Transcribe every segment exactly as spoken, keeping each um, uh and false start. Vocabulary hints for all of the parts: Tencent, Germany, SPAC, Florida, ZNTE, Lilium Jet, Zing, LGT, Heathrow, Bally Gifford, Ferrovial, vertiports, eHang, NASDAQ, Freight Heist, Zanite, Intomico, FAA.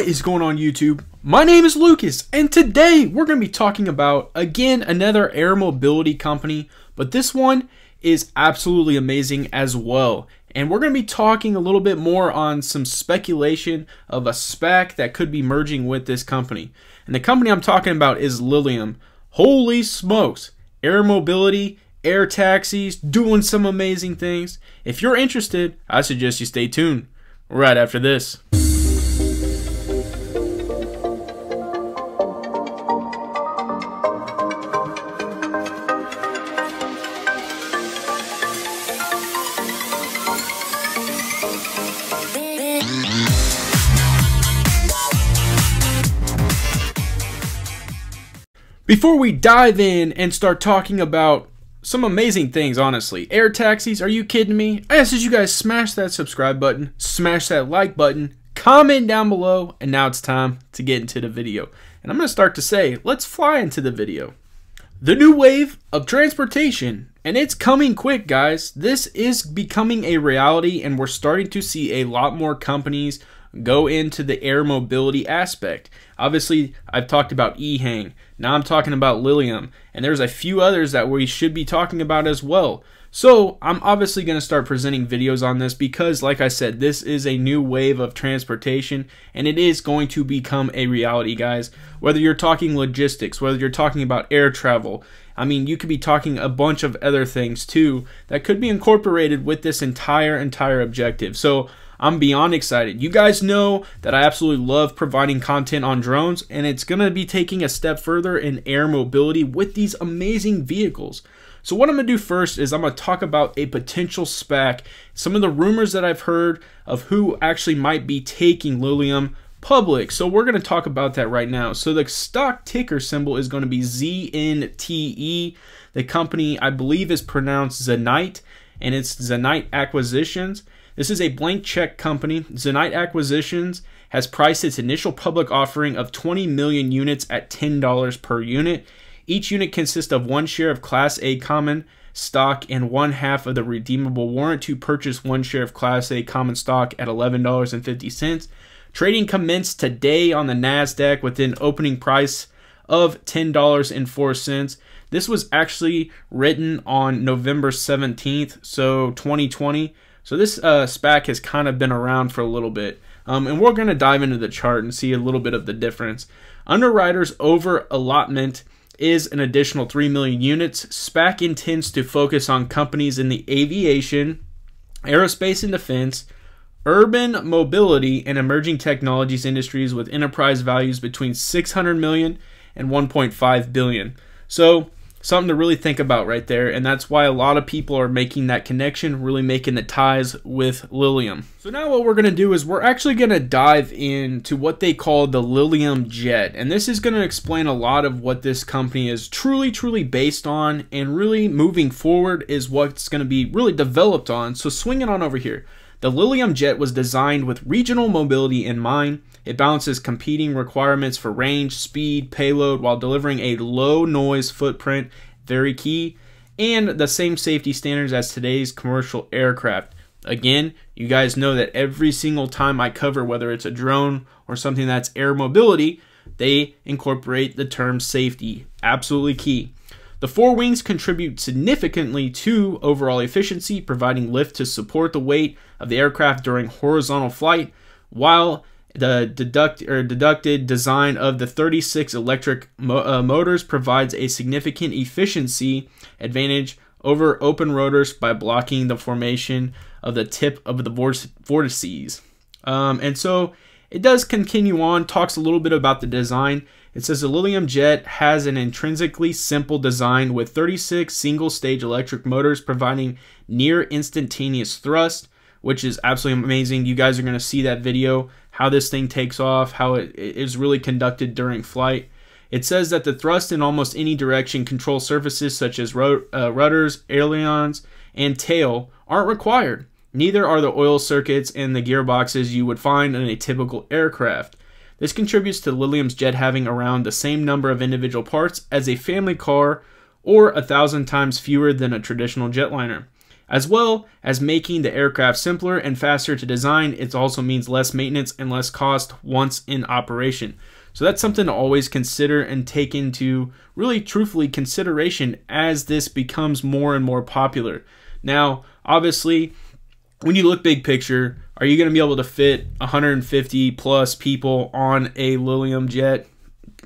What is going on, YouTube? My name is Lucas, and today we're going to be talking about, again, another air mobility company, but this one is absolutely amazing as well. And we're going to be talking a little bit more on some speculation of a SPAC that could be merging with this company. And the company I'm talking about is Lilium. Holy smokes! Air mobility, air taxis, doing some amazing things. If you're interested, I suggest you stay tuned right after this. Before we dive in and start talking about some amazing things, honestly, air taxis, are you kidding me? I ask that you guys smash that subscribe button, smash that like button, comment down below, and now it's time to get into the video. And I'm going to start to say, let's fly into the video. The new wave of transportation, and it's coming quick, guys. This is becoming a reality, and we're starting to see a lot more companies go into the air mobility aspect. Obviously, I've talked about eHang. Now I'm talking about Lilium, and there's a few others that we should be talking about as well. So I'm obviously going to start presenting videos on this because, like I said, this is a new wave of transportation, and it is going to become a reality, guys. Whether you're talking logistics, whether you're talking about air travel, I mean, you could be talking a bunch of other things too that could be incorporated with this entire entire objective. So I'm beyond excited. You guys know that I absolutely love providing content on drones, and it's going to be taking a step further in air mobility with these amazing vehicles. So what I'm going to do first is I'm going to talk about a potential SPAC, some of the rumors that I've heard of who actually might be taking Lilium public. So we're going to talk about that right now. So the stock ticker symbol is going to be Z N T E. The company, I believe, is pronounced Zanite, and it's Zanite Acquisitions. This is a blank check company. Zanite Acquisitions has priced its initial public offering of twenty million units at ten dollars per unit. Each unit consists of one share of Class A common stock and one half of the redeemable warrant to purchase one share of Class A common stock at eleven dollars and fifty cents. Trading commenced today on the NASDAQ with an opening price of ten dollars and four cents. This was actually written on November seventeenth, so twenty twenty. So this uh, SPAC has kind of been around for a little bit, um, and we're going to dive into the chart and see a little bit of the difference. Underwriters' over allotment is an additional three million units. SPAC intends to focus on companies in the aviation, aerospace and defense, urban mobility, and emerging technologies industries with enterprise values between six hundred million dollars and one point five billion dollars. So something to really think about right there, and that's why a lot of people are making that connection, really making the ties with Lilium. So now what we're going to do is we're actually going to dive into what they call the Lilium Jet, and this is going to explain a lot of what this company is truly, truly based on, and really moving forward is what's going to be really developed on. So swing it on over here. The Lilium Jet was designed with regional mobility in mind. It balances competing requirements for range, speed, payload, while delivering a low noise footprint, very key, and the same safety standards as today's commercial aircraft. Again, you guys know that every single time I cover, whether it's a drone or something that's air mobility, they incorporate the term safety. Absolutely key. The four wings contribute significantly to overall efficiency, providing lift to support the weight of the aircraft during horizontal flight, while the deduct, or deducted design of the thirty-six electric mo uh, motors provides a significant efficiency advantage over open rotors by blocking the formation of the tip of the vortices. Um, and so it does continue on, talks a little bit about the design. It says the Lilium Jet has an intrinsically simple design with thirty-six single-stage electric motors providing near instantaneous thrust, which is absolutely amazing. You guys are going to see that video, how this thing takes off, how it is really conducted during flight. It says that the thrust in almost any direction control surfaces such as rud uh, rudders, ailerons, and tail aren't required. Neither are the oil circuits and the gearboxes you would find in a typical aircraft. This contributes to Lilium's Jet having around the same number of individual parts as a family car, or a thousand times fewer than a traditional jetliner. as well as making the aircraft simpler and faster to design. It also means less maintenance and less cost once in operation. So that's something to always consider and take into really truthfully consideration as this becomes more and more popular. Now, obviously, when you look big picture, are you going to be able to fit one hundred fifty plus people on a Lilium Jet?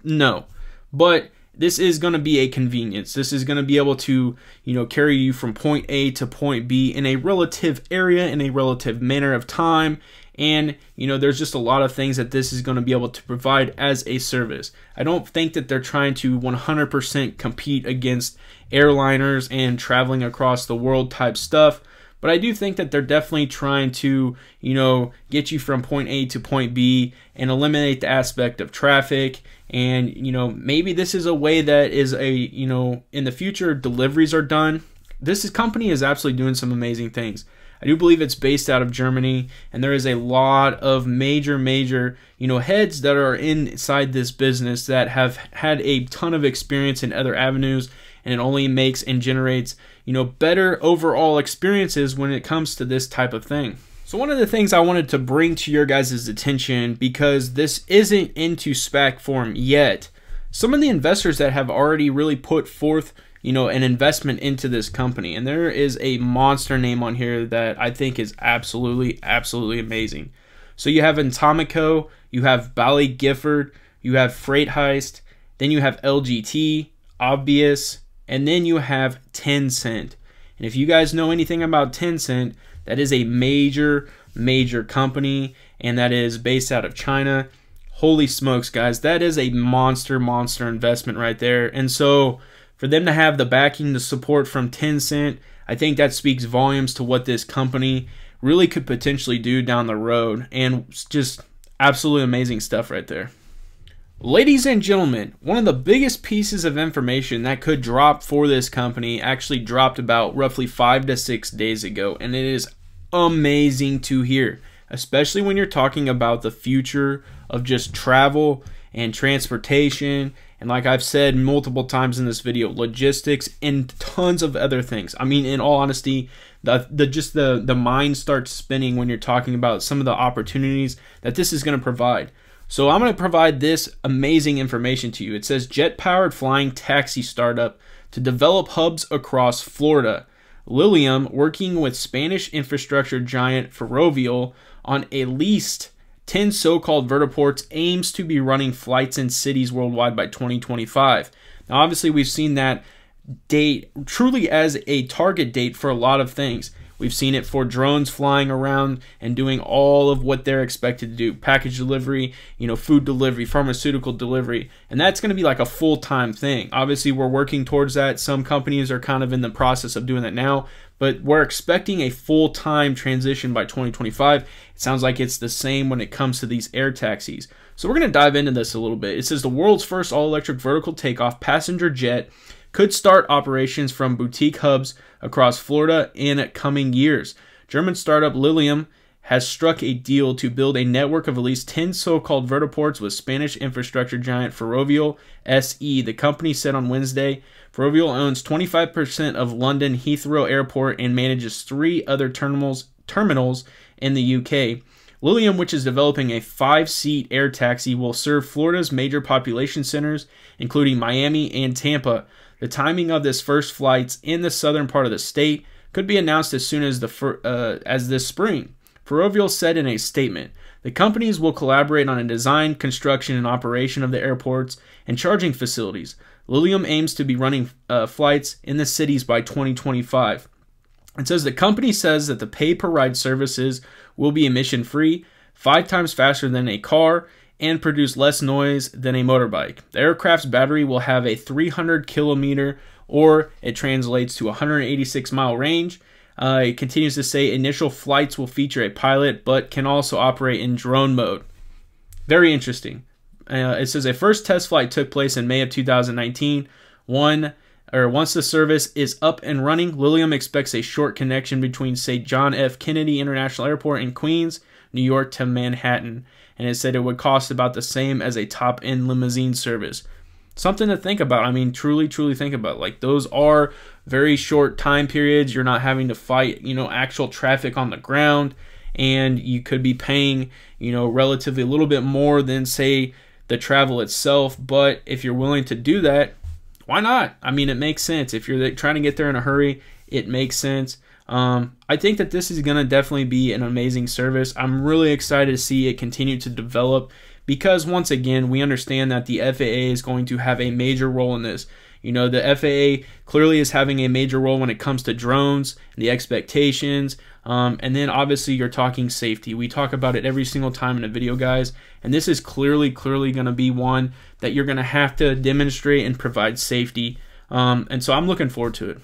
No, but this is going to be a convenience. This is going to be able to, you know, carry you from point A to point B in a relative area, in a relative manner of time. And, you know, there's just a lot of things that this is going to be able to provide as a service. I don't think that they're trying to one hundred percent compete against airliners and traveling across the world type stuff. But I do think that they're definitely trying to, you know, get you from point A to point B and eliminate the aspect of traffic. And, you know, maybe this is a way that is a, you know, in the future, deliveries are done. This company is absolutely doing some amazing things. I do believe it's based out of Germany, and there is a lot of major, major, you know, heads that are inside this business that have had a ton of experience in other avenues. And it only makes and generates, you know, better overall experiences when it comes to this type of thing. So one of the things I wanted to bring to your guys' attention, because this isn't into SPAC form yet, some of the investors that have already really put forth, you know, an investment into this company, and there is a monster name on here that I think is absolutely, absolutely amazing. So you have Intomico, you have Bally Gifford, you have Freight Heist, then you have L G T, Obvious, and then you have Tencent. And if you guys know anything about Tencent, that is a major, major company, and that is based out of China. Holy smokes, guys, that is a monster, monster investment right there. And so for them to have the backing, the support from Tencent, I think that speaks volumes to what this company really could potentially do down the road. And just absolutely amazing stuff right there. Ladies and gentlemen, one of the biggest pieces of information that could drop for this company actually dropped about roughly five to six days ago, and it is amazing to hear, especially when you're talking about the future of just travel and transportation, and like I've said multiple times in this video, logistics and tons of other things. I mean, in all honesty, the, the just the, the mind starts spinning when you're talking about some of the opportunities that this is going to provide. So I'm going to provide this amazing information to you. It says jet-powered flying taxi startup to develop hubs across Florida. Lilium, working with Spanish infrastructure giant Ferrovial on at least ten so-called vertiports, aims to be running flights in cities worldwide by twenty twenty-five. Now, obviously, we've seen that date truly as a target date for a lot of things. We've seen it for drones flying around and doing all of what they're expected to do. Package delivery, you know, food delivery, pharmaceutical delivery. And that's going to be like a full-time thing. Obviously, we're working towards that. Some companies are kind of in the process of doing that now. But we're expecting a full-time transition by twenty twenty-five. It sounds like it's the same when it comes to these air taxis. So we're going to dive into this a little bit. It says the world's first all-electric vertical takeoff passenger jet could start operations from boutique hubs across Florida in coming years. German startup Lilium has struck a deal to build a network of at least ten so-called vertiports with Spanish infrastructure giant Ferrovial S E. The company said on Wednesday, Ferrovial owns twenty-five percent of London Heathrow Airport and manages three other terminals, terminals in the U K. Lilium, which is developing a five-seat air taxi, will serve Florida's major population centers, including Miami and Tampa. The timing of this first flights in the southern part of the state could be announced as soon as the uh, as this spring, Ferrovial said in a statement. The companies will collaborate on a design, construction, and operation of the airports and charging facilities. Lilium aims to be running uh, flights in the cities by twenty twenty-five. It says the company says that the pay-per-ride services will be emission-free, five times faster than a car, and produce less noise than a motorbike. The aircraft's battery will have a three hundred kilometer, or it translates to one hundred eighty-six mile range. Uh, it continues to say initial flights will feature a pilot, but can also operate in drone mode. Very interesting. Uh, it says a first test flight took place in May of two thousand nineteen. One, or once the service is up and running, Lilium expects a short connection between, say, John F. Kennedy International Airport in Queens, New York, to Manhattan, and it said it would cost about the same as a top-end limousine service. Something to think about. I mean, truly, truly think about. Like, those are very short time periods. You're not having to fight, you know, actual traffic on the ground, and you could be paying, you know, relatively a little bit more than, say, the travel itself. But if you're willing to do that, why not? I mean, it makes sense. If you're trying to get there in a hurry, it makes sense. Um, I think that this is going to definitely be an amazing service. I'm really excited to see it continue to develop because, once again, we understand that the F A A is going to have a major role in this. You know, the F A A clearly is having a major role when it comes to drones, the expectations, um, and then obviously you're talking safety. We talk about it every single time in a video, guys, and this is clearly, clearly going to be one that you're going to have to demonstrate and provide safety, um, and so I'm looking forward to it.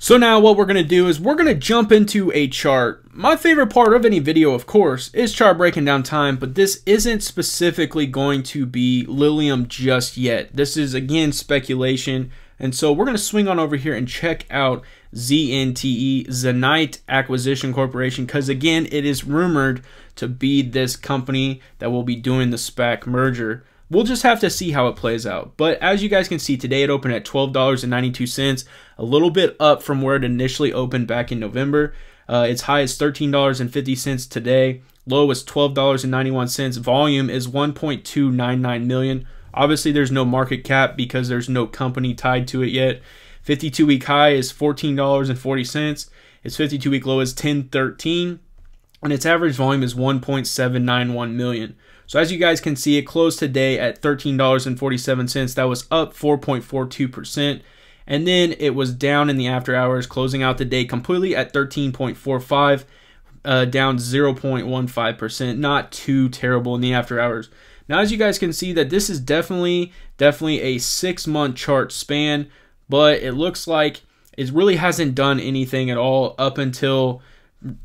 So now what we're going to do is we're going to jump into a chart. My favorite part of any video, of course, is chart breaking down time, but this isn't specifically going to be Lilium just yet. This is, again, speculation. And so we're going to swing on over here and check out Z N T E, Zanite Acquisition Corporation, because, again, it is rumored to be this company that will be doing the SPAC merger. We'll just have to see how it plays out. But as you guys can see, today it opened at twelve dollars and ninety-two cents, a little bit up from where it initially opened back in November. Uh, its high is thirteen dollars and fifty cents today. Low was twelve dollars and ninety-one cents. Volume is one point two nine nine million. Obviously, there's no market cap because there's no company tied to it yet. fifty-two week high is fourteen dollars and forty cents. Its fifty-two week low is ten thirteen, and its average volume is one point seven nine one million. So as you guys can see, it closed today at thirteen dollars and forty-seven cents. That was up four point four two percent. And then it was down in the after hours, closing out the day completely at thirteen point four five, uh, down zero point one five percent. Not too terrible in the after hours. Now, as you guys can see, that this is definitely, definitely a six-month chart span, but it looks like it really hasn't done anything at all up until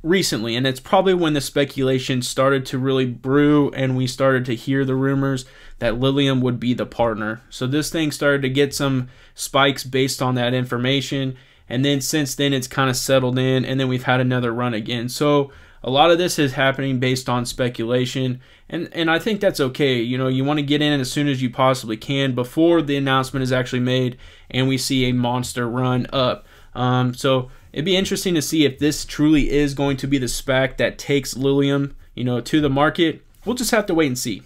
recently, and it's probably when the speculation started to really brew and we started to hear the rumors that Lilium would be the partner. So this thing started to get some spikes based on that information, and then since then it's kind of settled in, and then we've had another run again. So a lot of this is happening based on speculation, and and I think that's okay. You know, you want to get in as soon as you possibly can before the announcement is actually made and we see a monster run up. Um, so it'd be interesting to see if this truly is going to be the SPAC that takes Lilium, you know, to the market. We'll just have to wait and see.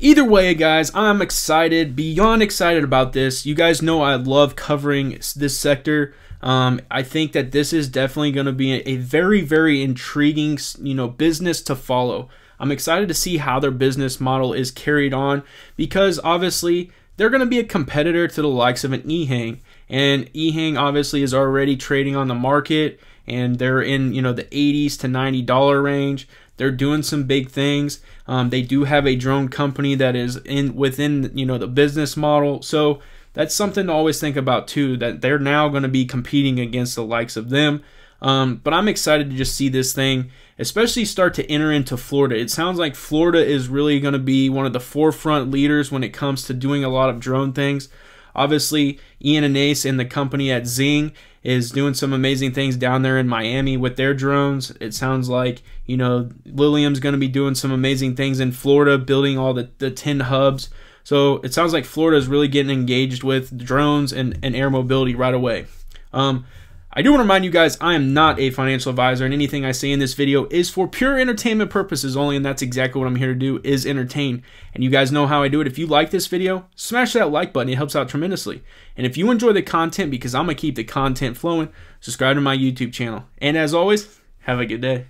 Either way, guys, I'm excited, beyond excited about this. You guys know I love covering this sector. Um, I think that this is definitely going to be a very, very intriguing, you know, business to follow. I'm excited to see how their business model is carried on because obviously they're going to be a competitor to the likes of an eHang. And eHang obviously is already trading on the market, and they're in, you know, the eighties to ninety dollar range. They're doing some big things. Um, they do have a drone company that is in within, you know, the business model. So that's something to always think about too, that they're now going to be competing against the likes of them. Um, but I'm excited to just see this thing, especially start to enter into Florida. It sounds like Florida is really going to be one of the forefront leaders when it comes to doing a lot of drone things. Obviously, Ian and Ace and the company at Zing is doing some amazing things down there in Miami with their drones. It sounds like, you know, Lilium's going to be doing some amazing things in Florida, building all the, the ten hubs. So it sounds like Florida is really getting engaged with drones and, and air mobility right away. Um, I do want to remind you guys, I am not a financial advisor, and anything I say in this video is for pure entertainment purposes only, and that's exactly what I'm here to do, is entertain. And you guys know how I do it. If you like this video, smash that like button. It helps out tremendously. And if you enjoy the content, because I'm going to keep the content flowing, subscribe to my YouTube channel. And as always, have a good day.